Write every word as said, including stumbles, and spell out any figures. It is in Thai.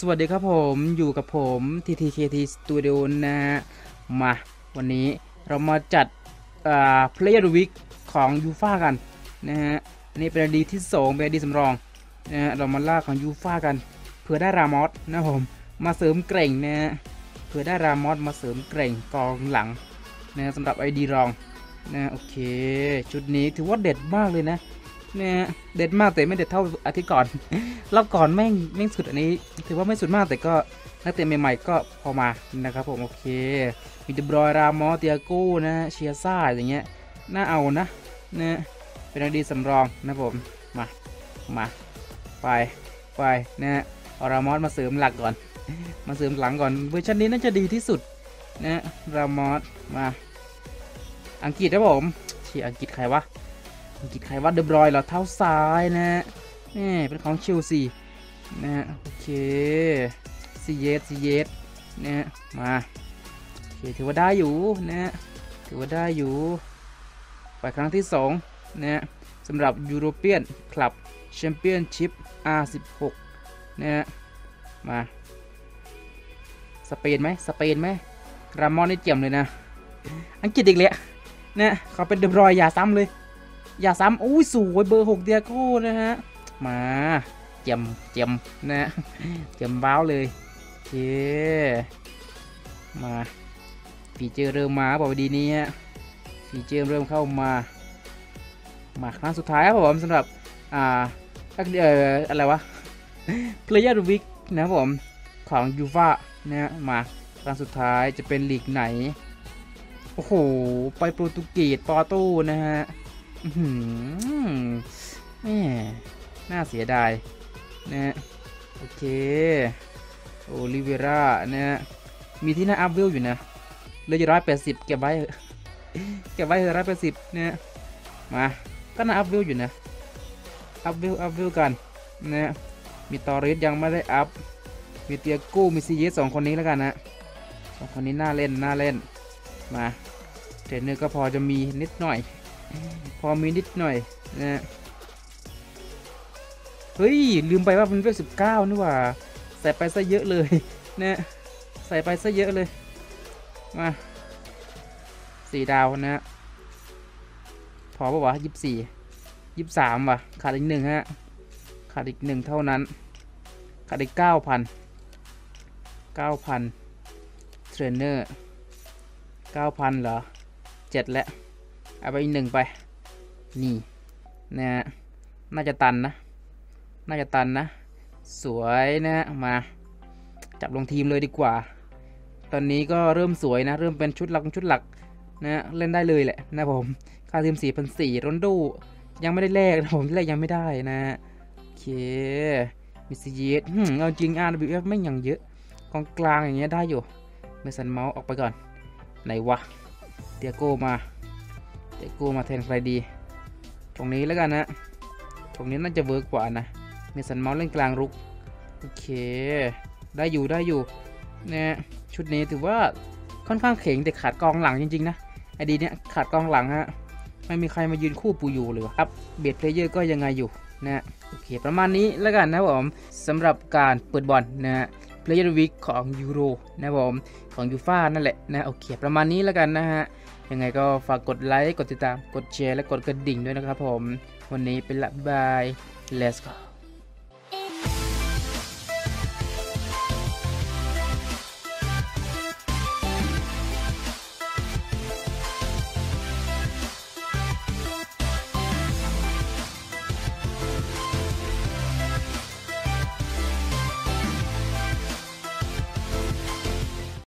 สวัสดีครับผมอยู่กับผม ที ที เค ที Studio นะฮะมาวันนี้เรามาจัดอ่า Player Week ของยูฟ่ากันนะฮะนี่เป็นอดีตที่สองเป็นอดีตสำรองนะฮะเรามาล่าของยูฟ่ากันเพื่อได้รามอสนะผมมาเสริมเกร่งนะฮะเพื่อได้รามอสมาเสริมเกร่งกองหลังนะสำหรับไอดีรองนะโอเคชุดนี้ถือว่าเด็ดมากเลยนะเนี่ยเด็ดมากแต่ไม่เด็ดเท่าอาทิตย์ก่อนรอบก่อนแม่งแม่งสุดอันนี้ถือว่าไม่สุดมากแต่ก็นักเตะใหม่ๆก็พอมานะครับผมโอเคมีเดบรอยรามอสเตียโก้นะเชียซ่าอย่างเงี้ยน่าเอานะเนี่ยเป็นอดีตสำรองนะผมมามาไปไปนะเอารามอสมาเสริมหลักก่อนมาเสริมหลังก่อนเวอร์ชันนี้น่าจะดีที่สุดนะรามอสมาอังกฤษนะผมที่อังกฤษใครวะอังกฤษใครวะเดบรอยเหรอเท้าซ้ายนะนี่เป็นของเชลซีนะโอเคซีเยสซีเยสนะมาโอเคถือว่าได้อยู่นะถือว่าได้อยู่ไปครั้งที่สองนะสำหรับยูโรเปียนคลับแชมเปี้ยนชิพ อาร์ สิบหก นะมาสเปนไหมสเปนไหมรามอนนี่เจียมเลยนะอังกฤษอีกแล้วเนี่ยเขาเป็นเดบรอยอย่าซ้ำเลยอย่าซ้ำอุ้ยสวยเบอร์หกเดียโก้นะฮะมาเจียมเจียมนะเจียมบ้าวเลยโอเคมาฟีเจอร์เริ่มมาบอกดีนี้ฮะฟีเจอร์เริ่มเข้ามามาครั้งสุดท้ายครับผมสำหรับอ่าเอ่ออะไรวะ Player Week นะผมของยูฟ่าเนี่ยมาครั้งสุดท้ายจะเป็นลีกไหนโอ้โหไปโปรตุเกสปอร์โตนะฮะอืมแม่น่าเสียดายนะโอเคโอลิเวร่านะมีที่หน้าอัพเวลอยู่นะเหลืออยู่ร้อยแปดสิบเก็บไว้เก็บไว้ร้อยแปดสิบนะมาก็น่าอัพเวลอยู่นะอัพเวลอัพเวลกันนะมีตอริสยังไม่ได้อัพมีเตียกู้มีซีเยสสองคนนี้แล้วกันนะสองคนนี้น่าเล่นน่าเล่นมาเทรนเนอร์ก็พอจะมีนิดหน่อยพอมีนิดหน่อยนะเฮ้ยลืมไปว่ามันเวลสิบเก้านี่ว่าใส่ไปซะเยอะเลยนะใส่ไปซะเยอะเลยมาสี่ดาวนะพอปะวะยี่สิบสี่ยี่สิบสามว่ะขาดอีกหนึ่งฮะขาดอีกหนึ่งเท่านั้นขาดอีกเก้าพันเก้าพันเทรนเนอร์เก้าพัน เหรอเจ็ดแล้วเอาไปอีกหนึ่งไปนี่นะฮะน่าจะตันนะน่าจะตันนะสวยนะฮะมาจับลงทีมเลยดีกว่าตอนนี้ก็เริ่มสวยนะเริ่มเป็นชุดหลักชุดหลักนะเล่นได้เลยแหละนะผมค่าทีม สี่พันสี่ร้อย รอนดูยังไม่ได้แลกนะผมแลกยังไม่ได้นะโอเคมิซิเยสเอาจริง อาร์ ดับเบิลยู เอฟ ไม่ยังเยอะกองกลางอย่างเงี้ยได้อยู่เมสันเมาส์ออกไปก่อนไหนวะเตียโก้มาเตียโก้มาแทนใครดีตรงนี้แล้วกันนะตรงนี้น่าจะเวิร์กกว่านะเมสันเมาส์เล่นกลางรุกโอเคได้อยู่ได้อยู่เนี่ยชุดนี้ถือว่าค่อนข้างเข่งแต่ขาดกองหลังจริงๆนะไอดีเนี้ยขาดกองหลังฮะไม่มีใครมายืนคู่ปูอยู่เลยครับเบียดเพลเยอร์ก็ยังไงอยู่นะโอเคประมาณนี้แล้วกันนะผมสำหรับการเปิดบอลนะฮะPlayer Week ของยูโรนะผมของยูฟ่านั่นแหละนะโอเคประมาณนี้แล้วกันนะฮะยังไงก็ฝากกดไลค์กดติดตามกดแชร์และกดกระดิ่งด้วยนะครับผมวันนี้เป็นละบาย let's go